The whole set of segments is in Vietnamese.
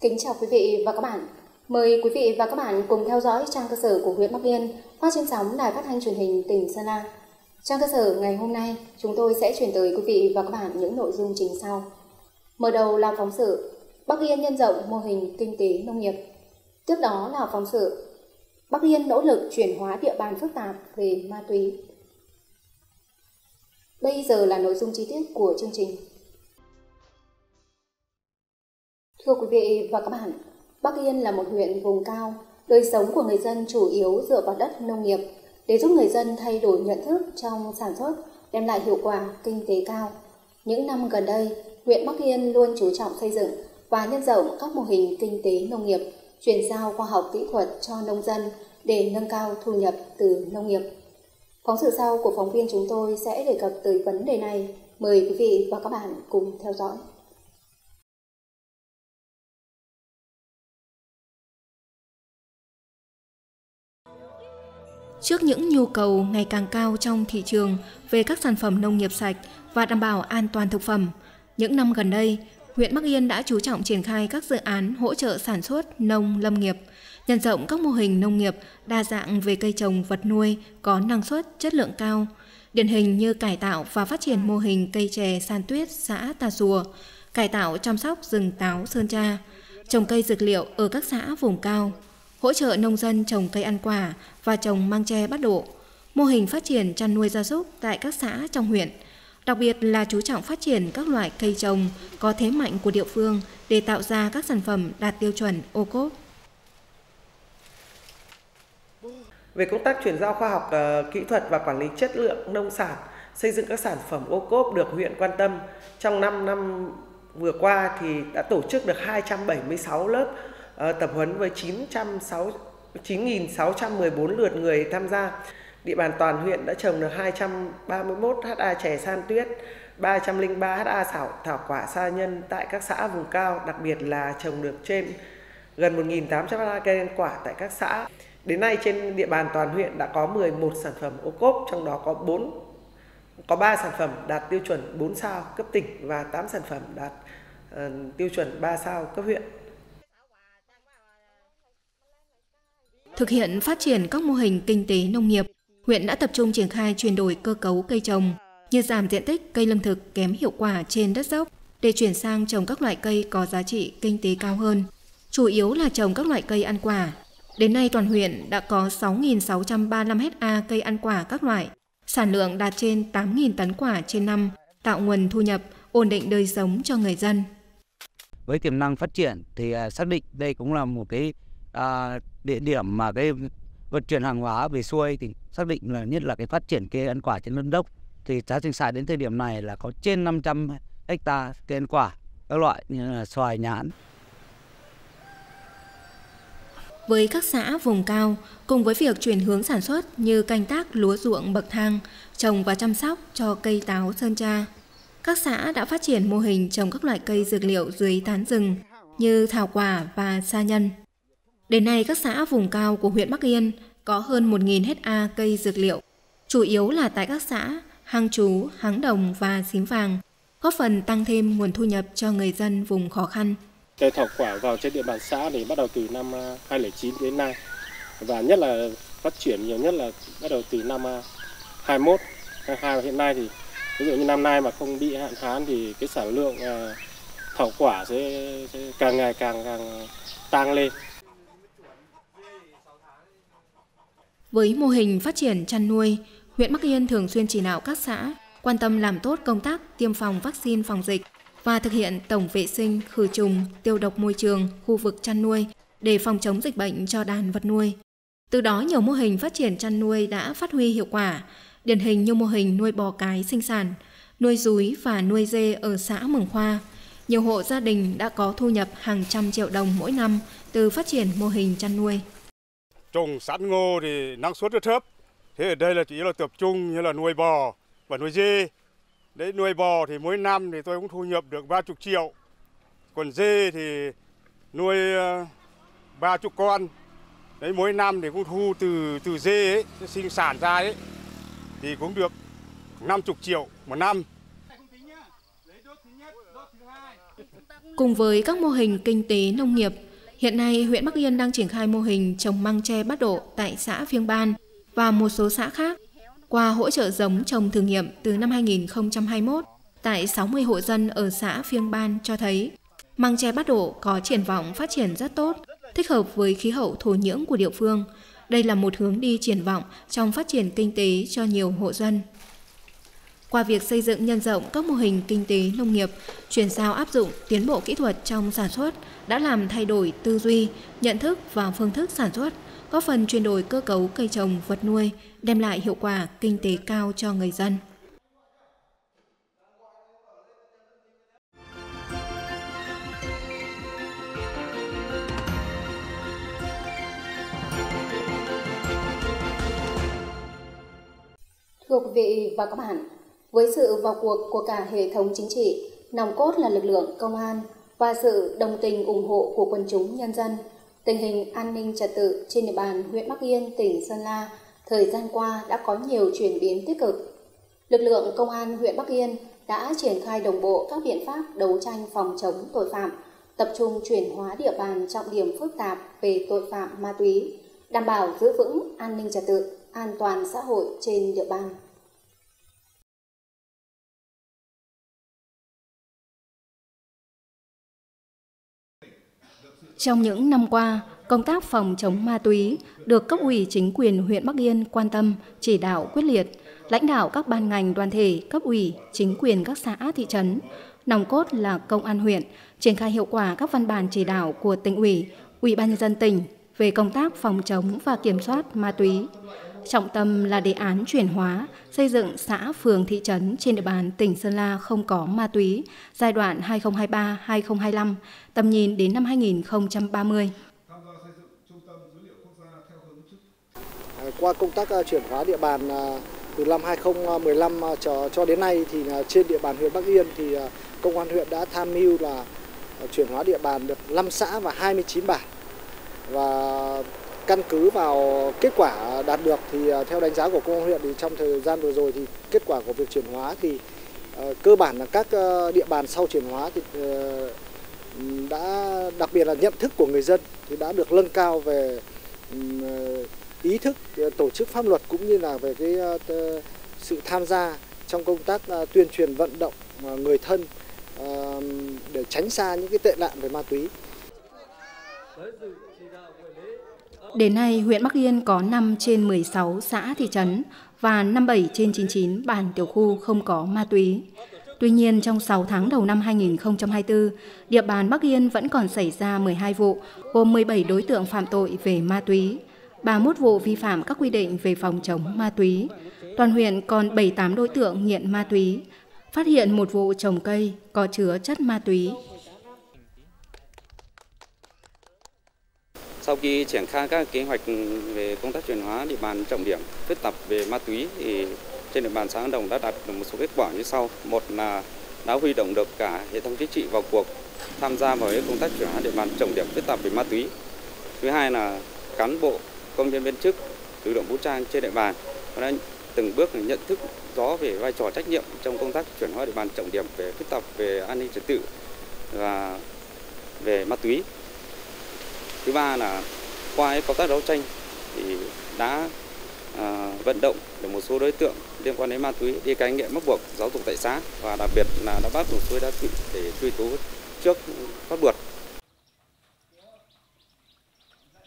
Kính chào quý vị và các bạn. Mời quý vị và các bạn cùng theo dõi trang cơ sở của huyện Bắc Yên phát trên sóng Đài Phát thanh Truyền hình tỉnh Sơn La. Trang cơ sở ngày hôm nay chúng tôi sẽ chuyển tới quý vị và các bạn những nội dung chính sau. Mở đầu là phóng sự Bắc Yên nhân rộng mô hình kinh tế nông nghiệp. Tiếp đó là phóng sự Bắc Yên nỗ lực chuyển hóa địa bàn phức tạp về ma túy. Bây giờ là nội dung chi tiết của chương trình. Thưa quý vị và các bạn, Bắc Yên là một huyện vùng cao, đời sống của người dân chủ yếu dựa vào đất nông nghiệp để giúp người dân thay đổi nhận thức trong sản xuất, đem lại hiệu quả kinh tế cao. Những năm gần đây, huyện Bắc Yên luôn chú trọng xây dựng và nhân rộng các mô hình kinh tế nông nghiệp, chuyển giao khoa học kỹ thuật cho nông dân để nâng cao thu nhập từ nông nghiệp. Phóng sự sau của phóng viên chúng tôi sẽ đề cập tới vấn đề này. Mời quý vị và các bạn cùng theo dõi. Trước những nhu cầu ngày càng cao trong thị trường về các sản phẩm nông nghiệp sạch và đảm bảo an toàn thực phẩm, những năm gần đây, huyện Bắc Yên đã chú trọng triển khai các dự án hỗ trợ sản xuất nông lâm nghiệp, nhân rộng các mô hình nông nghiệp đa dạng về cây trồng vật nuôi có năng suất chất lượng cao, điển hình như cải tạo và phát triển mô hình cây chè san tuyết xã Tà Sùa, cải tạo chăm sóc rừng táo Sơn Tra, trồng cây dược liệu ở các xã vùng cao, hỗ trợ nông dân trồng cây ăn quả và trồng măng tre bát độ, mô hình phát triển chăn nuôi gia súc tại các xã trong huyện, đặc biệt là chú trọng phát triển các loại cây trồng có thế mạnh của địa phương để tạo ra các sản phẩm đạt tiêu chuẩn Ocop. Về công tác chuyển giao khoa học kỹ thuật và quản lý chất lượng nông sản, xây dựng các sản phẩm Ocop được huyện quan tâm. Trong 5 năm vừa qua thì đã tổ chức được 276 lớp tập huấn với 9.614 lượt người tham gia. Địa bàn toàn huyện đã trồng được 231 ha chè san tuyết, 303 ha thảo quả sa nhân tại các xã vùng cao, đặc biệt là trồng được trên gần 1.800 ha cây ăn quả tại các xã. Đến nay trên địa bàn toàn huyện đã có 11 sản phẩm Ocop, trong đó có 3 sản phẩm đạt tiêu chuẩn 4 sao cấp tỉnh và 8 sản phẩm đạt tiêu chuẩn 3 sao cấp huyện. Thực hiện phát triển các mô hình kinh tế nông nghiệp, huyện đã tập trung triển khai chuyển đổi cơ cấu cây trồng như giảm diện tích cây lương thực kém hiệu quả trên đất dốc để chuyển sang trồng các loại cây có giá trị kinh tế cao hơn, chủ yếu là trồng các loại cây ăn quả. Đến nay toàn huyện đã có 6.635 ha cây ăn quả các loại, sản lượng đạt trên 8.000 tấn quả trên năm, tạo nguồn thu nhập, ổn định đời sống cho người dân. Với tiềm năng phát triển thì xác định đây cũng là một cái địa điểm mà cái vận chuyển hàng hóa về xuôi, thì xác định là nhất là cái phát triển cây ăn quả trên đất dốc thì giá sinh sản đến thời điểm này là có trên 500 ha cây ăn quả các loại như là xoài, nhãn. Với các xã vùng cao, cùng với việc chuyển hướng sản xuất như canh tác lúa ruộng bậc thang, trồng và chăm sóc cho cây táo Sơn Tra, các xã đã phát triển mô hình trồng các loại cây dược liệu dưới tán rừng như thảo quả và sa nhân. Đến nay, các xã vùng cao của huyện Bắc Yên có hơn 1.000 ha cây dược liệu, chủ yếu là tại các xã Hang Chú, Háng Đồng và Xím Vàng, góp phần tăng thêm nguồn thu nhập cho người dân vùng khó khăn. Cây thảo quả vào trên địa bàn xã thì bắt đầu từ năm 2009 đến nay, và nhất là phát triển nhiều nhất là bắt đầu từ năm 21, 22 và hiện nay thì ví dụ như năm nay mà không bị hạn hán thì cái sản lượng thảo quả sẽ càng ngày càng tăng lên. Với mô hình phát triển chăn nuôi, huyện Bắc Yên thường xuyên chỉ đạo các xã quan tâm làm tốt công tác tiêm phòng vaccine phòng dịch và thực hiện tổng vệ sinh, khử trùng, tiêu độc môi trường, khu vực chăn nuôi để phòng chống dịch bệnh cho đàn vật nuôi. Từ đó, nhiều mô hình phát triển chăn nuôi đã phát huy hiệu quả, điển hình như mô hình nuôi bò cái sinh sản, nuôi dúi và nuôi dê ở xã Mường Khoa. Nhiều hộ gia đình đã có thu nhập hàng trăm triệu đồng mỗi năm từ phát triển mô hình chăn nuôi. Trồng sắn ngô thì năng suất rất thấp. Thế ở đây là chỉ là tập trung như là nuôi bò và nuôi dê. Đấy, nuôi bò thì mỗi năm thì tôi cũng thu nhập được 30 triệu. Còn dê thì nuôi 30 con. Đấy, mỗi năm thì cũng thu từ dê ấy, sinh sản ra ấy thì cũng được 50 triệu một năm. Cùng với các mô hình kinh tế nông nghiệp, hiện nay huyện Bắc Yên đang triển khai mô hình trồng măng tre bát độ tại xã Phiêng Ban và một số xã khác qua hỗ trợ giống trồng thử nghiệm từ năm 2021 tại 60 hộ dân ở xã Phiêng Ban cho thấy măng tre bát độ có triển vọng phát triển rất tốt, thích hợp với khí hậu thổ nhưỡng của địa phương. Đây là một hướng đi triển vọng trong phát triển kinh tế cho nhiều hộ dân. Qua việc xây dựng nhân rộng các mô hình kinh tế nông nghiệp, chuyển giao áp dụng tiến bộ kỹ thuật trong sản xuất đã làm thay đổi tư duy, nhận thức và phương thức sản xuất, góp phần chuyển đổi cơ cấu cây trồng vật nuôi, đem lại hiệu quả kinh tế cao cho người dân. Thưa quý vị và các bạn, với sự vào cuộc của cả hệ thống chính trị, nòng cốt là lực lượng công an và sự đồng tình ủng hộ của quần chúng nhân dân, tình hình an ninh trật tự trên địa bàn huyện Bắc Yên, tỉnh Sơn La thời gian qua đã có nhiều chuyển biến tích cực. Lực lượng công an huyện Bắc Yên đã triển khai đồng bộ các biện pháp đấu tranh phòng chống tội phạm, tập trung chuyển hóa địa bàn trọng điểm phức tạp về tội phạm ma túy, đảm bảo giữ vững an ninh trật tự, an toàn xã hội trên địa bàn. Trong những năm qua, công tác phòng chống ma túy được cấp ủy chính quyền huyện Bắc Yên quan tâm, chỉ đạo quyết liệt, lãnh đạo các ban ngành đoàn thể, cấp ủy, chính quyền các xã thị trấn, nòng cốt là công an huyện, triển khai hiệu quả các văn bản chỉ đạo của tỉnh ủy, ủy ban nhân dân tỉnh về công tác phòng chống và kiểm soát ma túy. Trọng tâm là đề án chuyển hóa, xây dựng xã, phường, thị trấn trên địa bàn tỉnh Sơn La không có ma túy giai đoạn 2023-2025, tầm nhìn đến năm 2030. Qua công tác chuyển hóa địa bàn từ năm 2015 cho đến nay thì trên địa bàn huyện Bắc Yên thì công an huyện đã tham mưu là chuyển hóa địa bàn được 5 xã và 29 bản. Và căn cứ vào kết quả đạt được thì theo đánh giá của công an huyện thì trong thời gian vừa rồi thì kết quả của việc chuyển hóa thì cơ bản là các địa bàn sau chuyển hóa thì đã, đặc biệt là nhận thức của người dân thì đã được nâng cao về ý thức tổ chức pháp luật cũng như là về cái sự tham gia trong công tác tuyên truyền vận động người thân để tránh xa những cái tệ nạn về ma túy. Đến nay, huyện Bắc Yên có 5 trên 16 xã thị trấn và 57 trên 99 bản tiểu khu không có ma túy. Tuy nhiên, trong 6 tháng đầu năm 2024, địa bàn Bắc Yên vẫn còn xảy ra 12 vụ, gồm 17 đối tượng phạm tội về ma túy, 31 vụ vi phạm các quy định về phòng chống ma túy. Toàn huyện còn 78 đối tượng nghiện ma túy, phát hiện một vụ trồng cây có chứa chất ma túy. Sau khi triển khai các kế hoạch về công tác chuyển hóa địa bàn trọng điểm phức tạp về ma túy thì trên địa bàn xã An Đồng đã đạt được một số kết quả như sau. Một là đã huy động được cả hệ thống chính trị vào cuộc tham gia vào công tác chuyển hóa địa bàn trọng điểm phức tạp về ma túy. Thứ hai là cán bộ, công nhân viên chức, lực lượng vũ trang trên địa bàn đã từng bước nhận thức rõ về vai trò trách nhiệm trong công tác chuyển hóa địa bàn trọng điểm về phức tạp về an ninh trật tự và về ma túy. Thứ ba là qua công tác đấu tranh thì đã vận động được một số đối tượng liên quan đến ma túy đi cai nghiện bắt buộc giáo dục tại xã và đặc biệt là đã bắt một số đối tượng để truy tố trước pháp luật.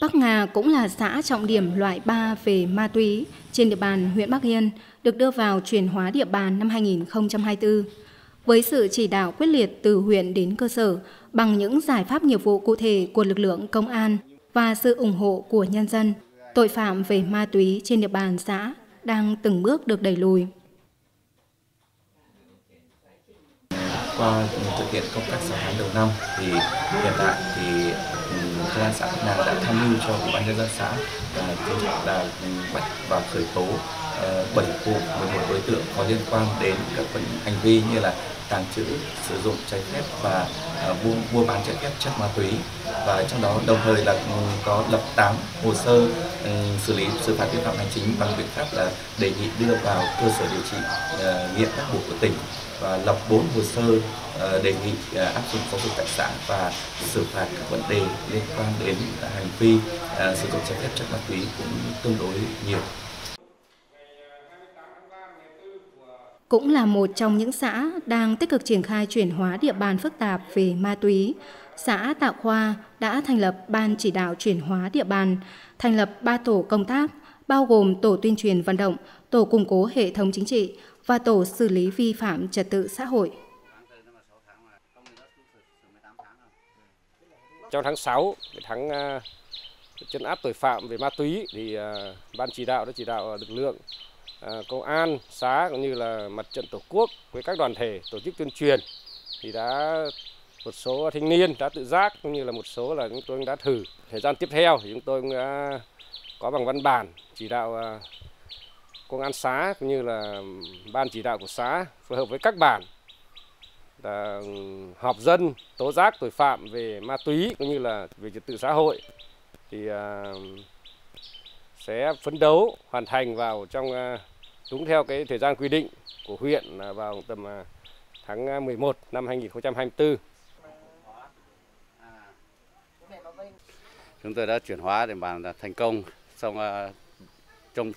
Bắc Nga cũng là xã trọng điểm loại 3 về ma túy trên địa bàn huyện Bắc Yên, được đưa vào chuyển hóa địa bàn năm 2024. Với sự chỉ đạo quyết liệt từ huyện đến cơ sở, bằng những giải pháp nghiệp vụ cụ thể của lực lượng công an và sự ủng hộ của nhân dân, tội phạm về ma túy trên địa bàn xã đang từng bước được đẩy lùi. Qua thực hiện công tác 6 tháng đầu năm thì hiện tại thì công an xã Háng Đồng đã tham mưu cho ủy ban nhân dân xã là bắt và khởi tố 7 vụ 11 đối tượng có liên quan đến các hành vi như là tàng trữ, sử dụng trái phép và mua bán trái phép chất ma túy, và trong đó đồng thời là có lập 8 hồ sơ xử lý xử phạt vi phạm hành chính bằng biện pháp là đề nghị đưa vào cơ sở điều trị nghiện bắt buộc của tỉnh. và lập 4 hồ sơ đề nghị áp dụng giáo dục tài sản và xử phạt các vấn đề liên quan đến hành vi sử dụng trái phép chất ma túy cũng tương đối nhiều. Cũng là một trong những xã đang tích cực triển khai chuyển hóa địa bàn phức tạp về ma túy, xã Tạ Khoa đã thành lập Ban chỉ đạo chuyển hóa địa bàn, thành lập 3 tổ công tác, bao gồm tổ tuyên truyền vận động, tổ củng cố hệ thống chính trị và tổ xử lý vi phạm trật tự xã hội. Trong tháng 6, tháng trấn áp tội phạm về ma túy, thì Ban chỉ đạo đã chỉ đạo lực lượng công an, xã cũng như là mặt trận tổ quốc với các đoàn thể tổ chức tuyên truyền, thì đã một số thanh niên đã tự giác cũng như là một số là chúng tôi đã thử. Thời gian tiếp theo thì chúng tôi cũng đã có bằng văn bản chỉ đạo công an xã cũng như là ban chỉ đạo của xã phối hợp với các bản là họp dân tố giác tội phạm về ma túy cũng như là về trật tự xã hội, thì sẽ phấn đấu hoàn thành vào trong đúng theo cái thời gian quy định của huyện là vào tầm tháng 11 năm 2024. Chúng tôi đã chuyển hóa địa bàn thành công trong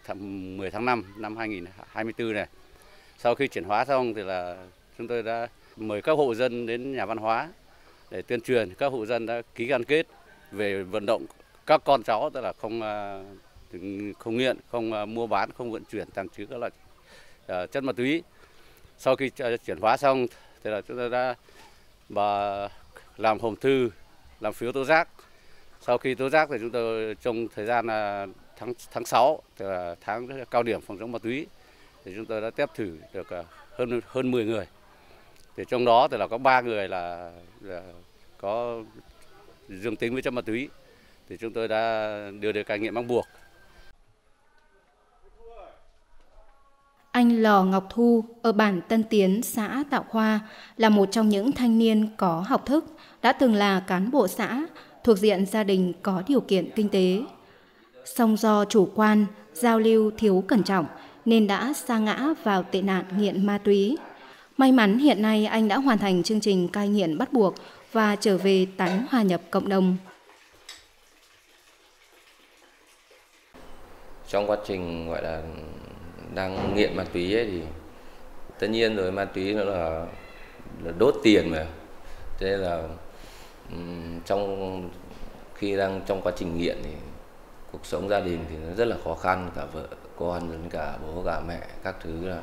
10 tháng 5 năm 2024 này. Sau khi chuyển hóa xong thì là chúng tôi đã mời các hộ dân đến nhà văn hóa để tuyên truyền, các hộ dân đã ký cam kết về vận động các con cháu, tức là không nghiện, không mua bán, không vận chuyển tàng trữ các loại chất ma túy. Sau khi chuyển hóa xong thì là chúng tôi đã làm hòm thư, làm phiếu tố giác. Sau khi tố giác thì chúng tôi trong thời gian tháng 6, tức là tháng cao điểm phòng chống ma túy, thì chúng tôi đã test thử được hơn 10 người. Thì trong đó thì là có 3 người là có dương tính với chất ma túy, thì chúng tôi đã đưa được cai nghiện bắt buộc. Anh Lò Ngọc Thu ở bản Tân Tiến, xã Tạ Khoa là một trong những thanh niên có học thức, đã từng là cán bộ xã, thuộc diện gia đình có điều kiện kinh tế. Song do chủ quan, giao lưu thiếu cẩn trọng nên đã sa ngã vào tệ nạn nghiện ma túy. May mắn hiện nay anh đã hoàn thành chương trình cai nghiện bắt buộc và trở về tái hòa nhập cộng đồng. Trong quá trình gọi là đang nghiện ma túy ấy thì tất nhiên rồi, ma túy nó là đốt tiền mà. Thế nên là trong khi đang trong quá trình nghiện thì cuộc sống gia đình thì nó rất là khó khăn, cả vợ con lẫn cả bố cả mẹ các thứ, là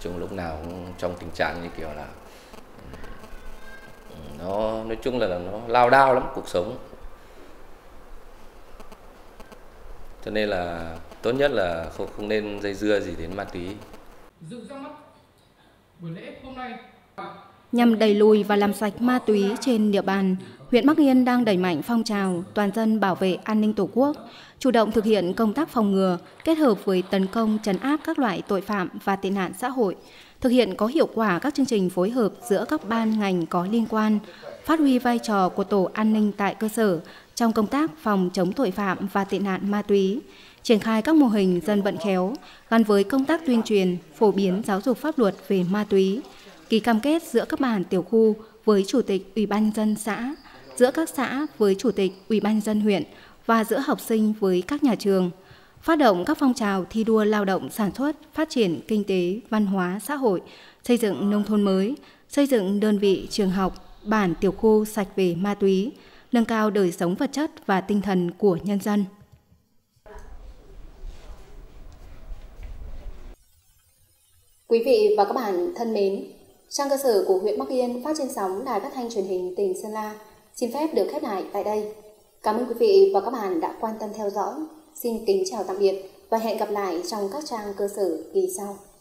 trong lúc nào cũng trong tình trạng như kiểu là nó, nói chung là nó lao đao lắm cuộc sống. Cho nên là tốt nhất là không nên dây dưa gì đến ma túy. Nhằm đẩy lùi và làm sạch ma túy trên địa bàn, huyện Bắc Yên đang đẩy mạnh phong trào toàn dân bảo vệ an ninh Tổ quốc, chủ động thực hiện công tác phòng ngừa kết hợp với tấn công trấn áp các loại tội phạm và tệ nạn xã hội, thực hiện có hiệu quả các chương trình phối hợp giữa các ban ngành có liên quan, phát huy vai trò của tổ an ninh tại cơ sở trong công tác phòng chống tội phạm và tệ nạn ma túy, triển khai các mô hình dân vận khéo gắn với công tác tuyên truyền, phổ biến giáo dục pháp luật về ma túy, ký cam kết giữa các bản tiểu khu với Chủ tịch Ủy ban nhân dân xã, giữa các xã với Chủ tịch Ủy ban nhân dân huyện và giữa học sinh với các nhà trường, phát động các phong trào thi đua lao động sản xuất, phát triển kinh tế, văn hóa, xã hội, xây dựng nông thôn mới, xây dựng đơn vị trường học, bản tiểu khu sạch về ma túy, nâng cao đời sống vật chất và tinh thần của nhân dân. Quý vị và các bạn thân mến, trang cơ sở của huyện Bắc Yên phát trên sóng Đài Phát thanh Truyền hình tỉnh Sơn La xin phép được khép lại tại đây. Cảm ơn quý vị và các bạn đã quan tâm theo dõi. Xin kính chào tạm biệt và hẹn gặp lại trong các trang cơ sở kỳ sau.